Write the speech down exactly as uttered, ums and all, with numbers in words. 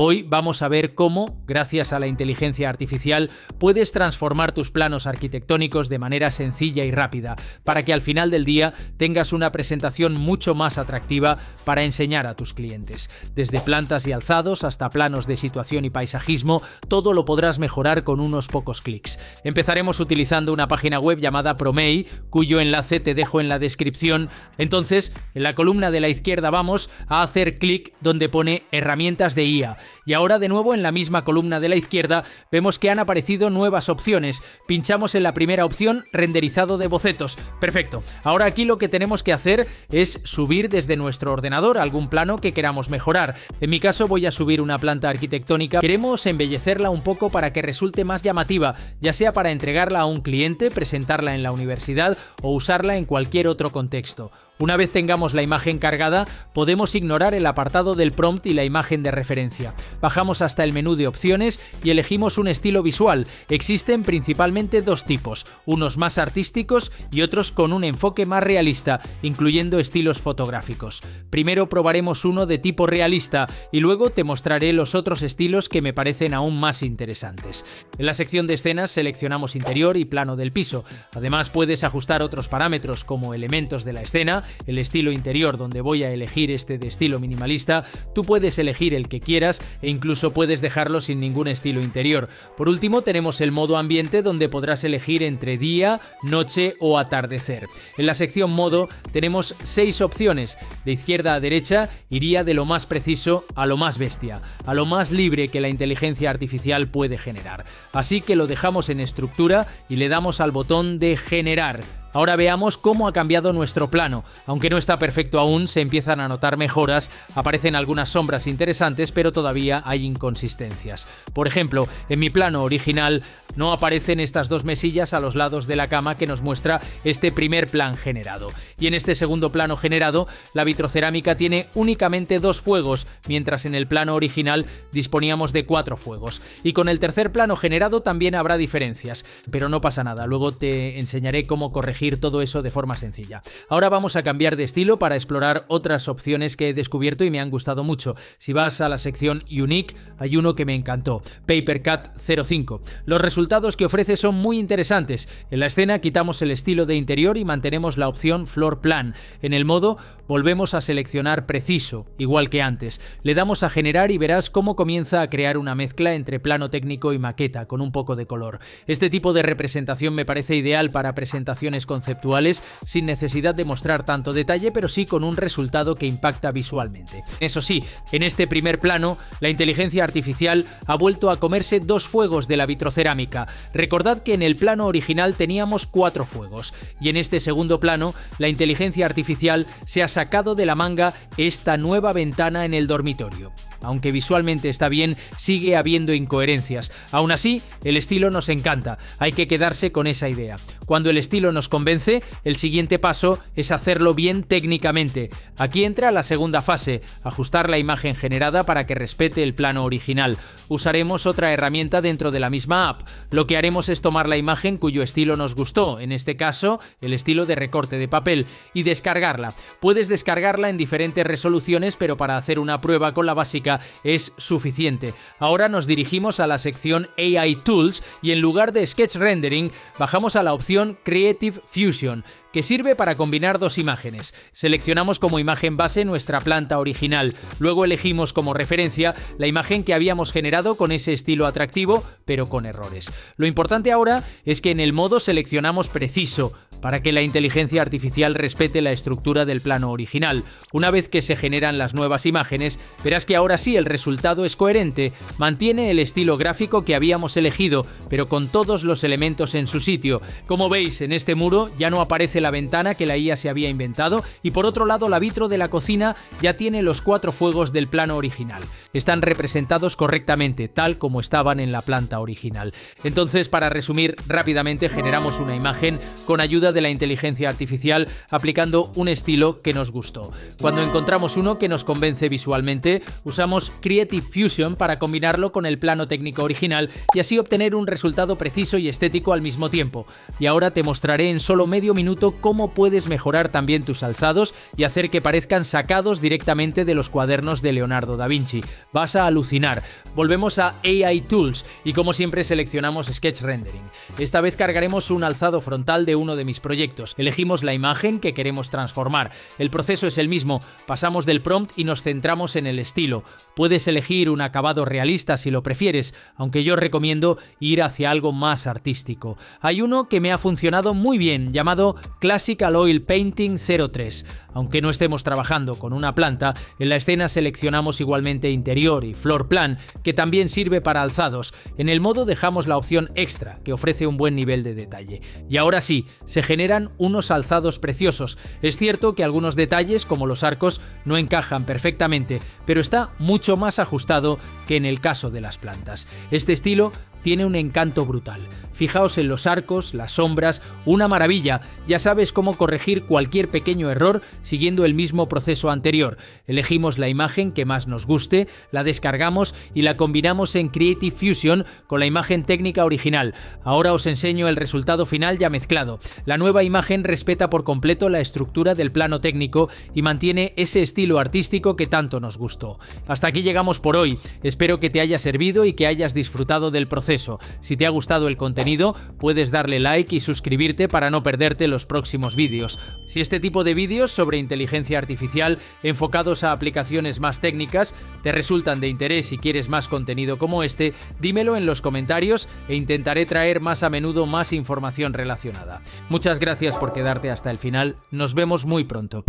Hoy vamos a ver cómo, gracias a la inteligencia artificial, puedes transformar tus planos arquitectónicos de manera sencilla y rápida, para que al final del día tengas una presentación mucho más atractiva para enseñar a tus clientes. Desde plantas y alzados hasta planos de situación y paisajismo, todo lo podrás mejorar con unos pocos clics. Empezaremos utilizando una página web llamada Prome punto A I, cuyo enlace te dejo en la descripción. Entonces, en la columna de la izquierda vamos a hacer clic donde pone herramientas de I A. Y ahora de nuevo en la misma columna de la izquierda vemos que han aparecido nuevas opciones. Pinchamos en la primera opción, renderizado de bocetos. Perfecto. Ahora aquí lo que tenemos que hacer es subir desde nuestro ordenador algún plano que queramos mejorar. En mi caso voy a subir una planta arquitectónica. Queremos embellecerla un poco para que resulte más llamativa, ya sea para entregarla a un cliente, presentarla en la universidad o usarla en cualquier otro contexto. Una vez tengamos la imagen cargada, podemos ignorar el apartado del prompt y la imagen de referencia. Bajamos hasta el menú de opciones y elegimos un estilo visual. Existen principalmente dos tipos, unos más artísticos y otros con un enfoque más realista, incluyendo estilos fotográficos. Primero probaremos uno de tipo realista y luego te mostraré los otros estilos que me parecen aún más interesantes. En la sección de escenas seleccionamos interior y plano del piso. Además puedes ajustar otros parámetros como elementos de la escena, el estilo interior, donde voy a elegir este de estilo minimalista. Tú puedes elegir el que quieras e incluso puedes dejarlo sin ningún estilo interior. Por último tenemos el modo ambiente, donde podrás elegir entre día, noche o atardecer. En la sección modo tenemos seis opciones. De izquierda a derecha iría de lo más preciso a lo más bestia, a lo más libre que la inteligencia artificial puede generar. Así que lo dejamos en estructura y le damos al botón de generar. Ahora veamos cómo ha cambiado nuestro plano. Aunque no está perfecto aún, se empiezan a notar mejoras, aparecen algunas sombras interesantes, pero todavía hay inconsistencias. Por ejemplo, en mi plano original no aparecen estas dos mesillas a los lados de la cama que nos muestra este primer plan generado. Y en este segundo plano generado, la vitrocerámica tiene únicamente dos fuegos, mientras en el plano original disponíamos de cuatro fuegos. Y con el tercer plano generado también habrá diferencias, pero no pasa nada, luego te enseñaré cómo corregir todo eso de forma sencilla. Ahora vamos a cambiar de estilo para explorar otras opciones que he descubierto y me han gustado mucho. Si vas a la sección Unique, hay uno que me encantó, Papercut cero cinco. Los resultados que ofrece son muy interesantes. En la escena quitamos el estilo de interior y mantenemos la opción Floor Plan. En el modo volvemos a seleccionar preciso, igual que antes. Le damos a generar y verás cómo comienza a crear una mezcla entre plano técnico y maqueta, con un poco de color. Este tipo de representación me parece ideal para presentaciones conceptuales, sin necesidad de mostrar tanto detalle, pero sí con un resultado que impacta visualmente. Eso sí, en este primer plano, la inteligencia artificial ha vuelto a comerse dos fuegos de la vitrocerámica. Recordad que en el plano original teníamos cuatro fuegos, y en este segundo plano, la inteligencia artificial se ha sacado de la manga esta nueva ventana en el dormitorio. Aunque visualmente está bien, sigue habiendo incoherencias. Aún así, el estilo nos encanta, hay que quedarse con esa idea. Cuando el estilo nos convence, el siguiente paso es hacerlo bien técnicamente. Aquí entra la segunda fase, ajustar la imagen generada para que respete el plano original. Usaremos otra herramienta dentro de la misma app. Lo que haremos es tomar la imagen cuyo estilo nos gustó, en este caso el estilo de recorte de papel, y descargarla. Puedes descargarla en diferentes resoluciones, pero para hacer una prueba con la básica es suficiente. Ahora nos dirigimos a la sección A I Tools y en lugar de Sketch Rendering bajamos a la opción Creative Fusion, que sirve para combinar dos imágenes. Seleccionamos como imagen base nuestra planta original, luego elegimos como referencia la imagen que habíamos generado con ese estilo atractivo, pero con errores. Lo importante ahora es que en el modo seleccionamos preciso, para que la inteligencia artificial respete la estructura del plano original. Una vez que se generan las nuevas imágenes, verás que ahora sí el resultado es coherente, mantiene el estilo gráfico que habíamos elegido, pero con todos los elementos en su sitio. Como veis, en este muro ya no aparece la ventana que la I A se había inventado y por otro lado la vitro de la cocina ya tiene los cuatro fuegos del plano original. Están representados correctamente, tal como estaban en la planta original. Entonces, para resumir rápidamente, generamos una imagen con ayuda de la inteligencia artificial aplicando un estilo que nos gustó. Cuando encontramos uno que nos convence visualmente, usamos Creative Fusion para combinarlo con el plano técnico original y así obtener un resultado preciso y estético al mismo tiempo. Y ahora te mostraré en solo medio minuto visto cómo puedes mejorar también tus alzados y hacer que parezcan sacados directamente de los cuadernos de Leonardo da Vinci. Vas a alucinar. Volvemos a A I Tools y como siempre seleccionamos Sketch Rendering. Esta vez cargaremos un alzado frontal de uno de mis proyectos. Elegimos la imagen que queremos transformar. El proceso es el mismo. Pasamos del prompt y nos centramos en el estilo. Puedes elegir un acabado realista si lo prefieres, aunque yo recomiendo ir hacia algo más artístico. Hay uno que me ha funcionado muy bien, llamado Classical Oil Painting cero tres. Aunque no estemos trabajando con una planta, en la escena seleccionamos igualmente interior y floor plan, que también sirve para alzados. En el modo dejamos la opción extra, que ofrece un buen nivel de detalle. Y ahora sí, se generan unos alzados preciosos. Es cierto que algunos detalles, como los arcos, no encajan perfectamente, pero está mucho más ajustado que en el caso de las plantas. Este estilo tiene un encanto brutal. Fijaos en los arcos, las sombras, una maravilla. Ya sabes cómo corregir cualquier pequeño error siguiendo el mismo proceso anterior. Elegimos la imagen que más nos guste, la descargamos y la combinamos en Creative Fusion con la imagen técnica original. Ahora os enseño el resultado final ya mezclado. La nueva imagen respeta por completo la estructura del plano técnico y mantiene ese estilo artístico que tanto nos gustó. Hasta aquí llegamos por hoy. Espero que te haya servido y que hayas disfrutado del proceso. Si te ha gustado el contenido, puedes darle like y suscribirte para no perderte los próximos vídeos. Si este tipo de vídeos sobre inteligencia artificial enfocados a aplicaciones más técnicas te resultan de interés y quieres más contenido como este, dímelo en los comentarios e intentaré traer más a menudo más información relacionada. Muchas gracias por quedarte hasta el final. Nos vemos muy pronto.